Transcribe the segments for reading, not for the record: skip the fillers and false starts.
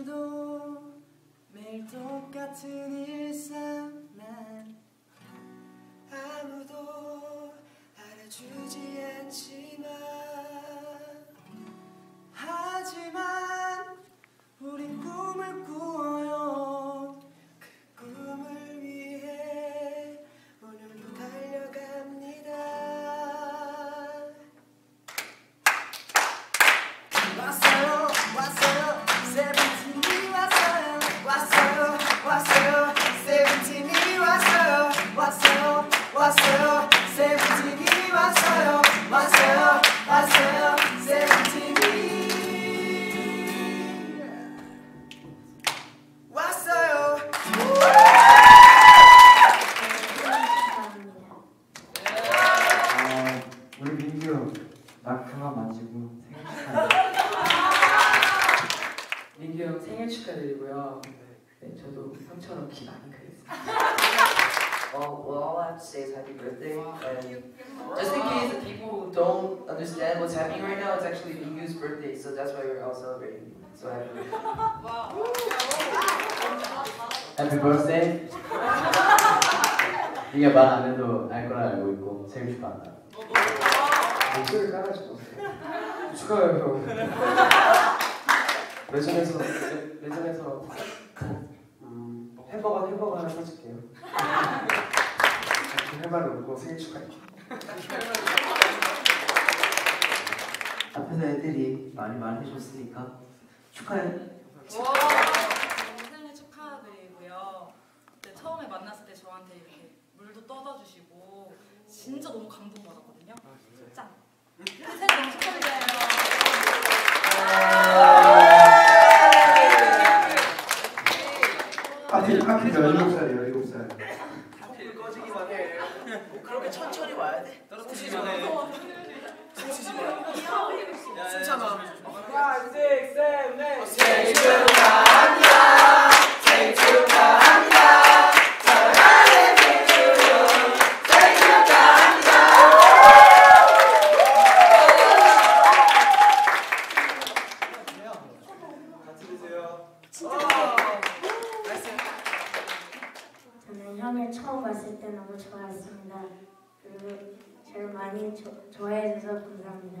오늘도 매일 똑같은 일상 난 아무도 알아주지 않지만 하지만 우리 꿈을 꾸어요. 그 꿈을 위해 오늘도 달려갑니다. 왔어요 왔어요 세븐틴이 왔어요 왔어요 왔어요 세븐틴이 왔어요 왔어요 왔어요 세븐틴이 왔어요 왔어요 왔어요 세븐틴이 왔어요. 우리 민규 나 그만 만지고 생일 축하드립니다. 민규 형 생일 축하드리고요. 네, 저도 형처럼 키 많이 크겠습니다. Well, all I have to say is happy birthday. And just in case people don't understand what's happening right now, it's actually Mingyu's birthday, so that's why we're all celebrating. So happy birthday. Happy birthday. 이게 말 안 해도 알 거라 알고 있고 생일 축하한다. 목소리 깔아 주셨어요. 축하해요 형. 매점에서 햄버거 하나 사줄게요. 할 말을 없고 생일 축하해. 앞에서 애들이 많이 해줬으니까 축하해. 생일 축하드리고요. 네, 처음에 만났을 때 저한테 이렇게 물도 떠다 주시고 진짜 너무 감동받았거든요. 짱. 생일 너무 축하드려요. 하필 17살이에요, 17살. 하필 꺼지기만 해. 그렇게 천천히 와야 돼. 숨쉬지 마. 숨쉬지 마. 숨 참아. 5, 6, 7, 8. 생일 축하합니다. 생일 축하합니다. 사랑하는 민규 생일 축하합니다. 같이 드세요. 저는 형을 처음 봤을 때 너무 좋았습니다. 그리고 저를 많이 좋아해주셔서 감사합니다.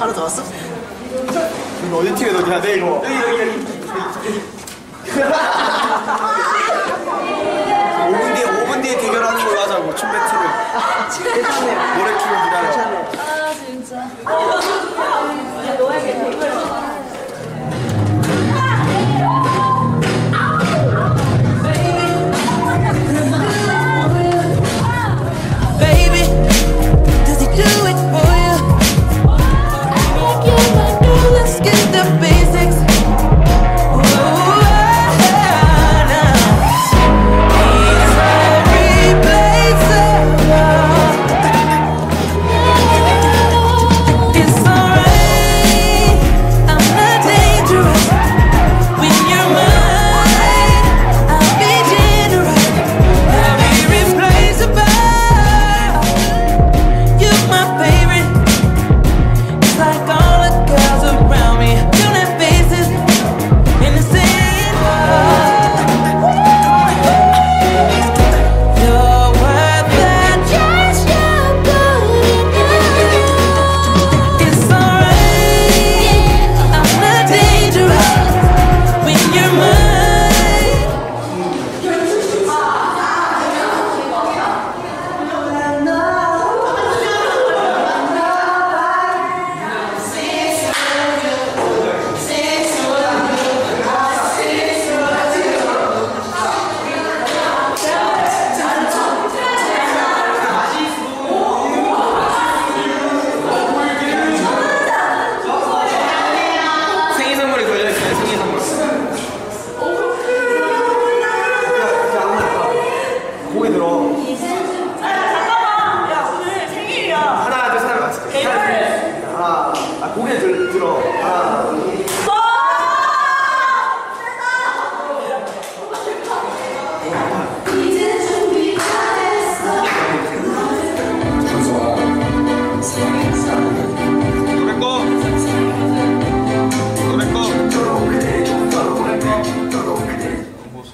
하나 더 왔어? 이거 어디 튀겨 넣어야 돼 이거? 여기 5분 뒤에 대결하는 걸로 하자고 춤 배틀을. 괜찮네. 노래 키고 기다려. 괜찮네. 아 진짜. 야 너에게 이걸.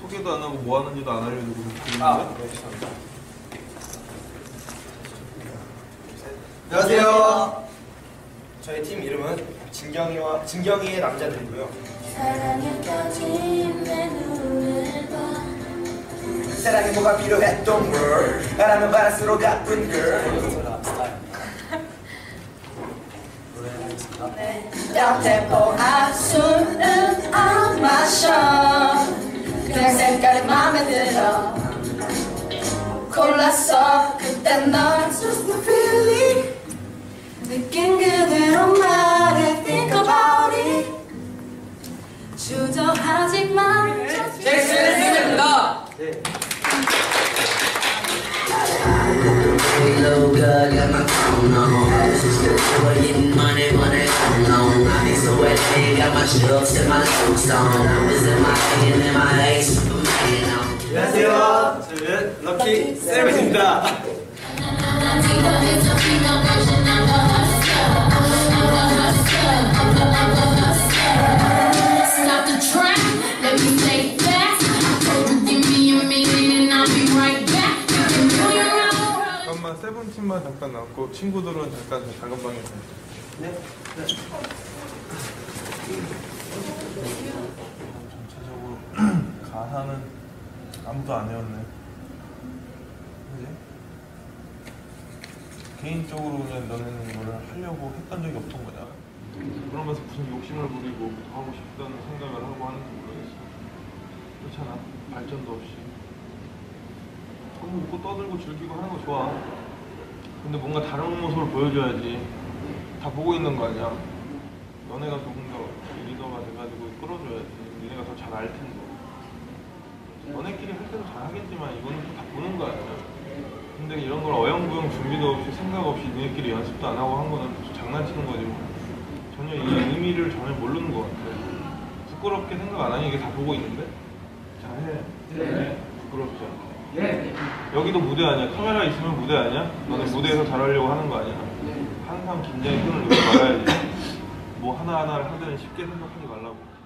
소개도 안 하고 뭐 하는지도 안 알려주고 그러는데. 아, 네, 죄송합니다. 안녕하세요. 저희 팀 이름은 진경이의 남자들이고요. 사랑에 뭐가 필요했던 걸 바라면 바랄수록 아픈 걸. 땀템포 앞술은 안 마셔. 그냥 색깔이 맘에 들어 골랐어. 그땐 널 Just the feeling 느낀 그대로 말해. Think about it. 주저하지 마. 안녕하세요. 저는 럭키 세븐틴입니다. 잠깐만, 세븐틴만 잠깐 나왔고 친구들은 잠깐 방에 있어요. 네? 전체적으로 가사는 아무도 안 외웠네. 그지? 개인적으로 그냥 너네는 이거를 하려고 했던 적이 없던 거잖아. 그러면서 무슨 욕심을 부리고 하고 싶다는 생각을 하고 하는지 모르겠어. 그렇잖아. 발전도 없이 너무 웃고 떠들고 즐기고 하는 거 좋아. 근데 뭔가 다른 모습을 보여줘야지. 다 보고 있는 거 아니야. 너네가 조금 더 리더가 돼가지고 끌어줘야지. 니네가 더 잘 알 텐데. 너네끼리 할 때도 잘 하겠지만 이거는 또 다 보는 거 아니야. 근데 이런 걸 어영부영 준비도 없이 생각 없이 니네끼리 연습도 안 하고 한 거는 장난치는 거지 뭐. 전혀 이 의미를 전혀 모르는 거 같아. 부끄럽게 생각 안 하니 이게 다 보고 있는데? 잘해. 네. 부끄럽지 않게. 예. 여기도 무대 아니야. 카메라 있으면 무대 아니야? 너네 무대에서 잘하려고 하는 거 아니야? 항상 긴장의 끈을 놓지 말아야지. 뭐 하나하나를 하든 쉽게 생각하지 말라고.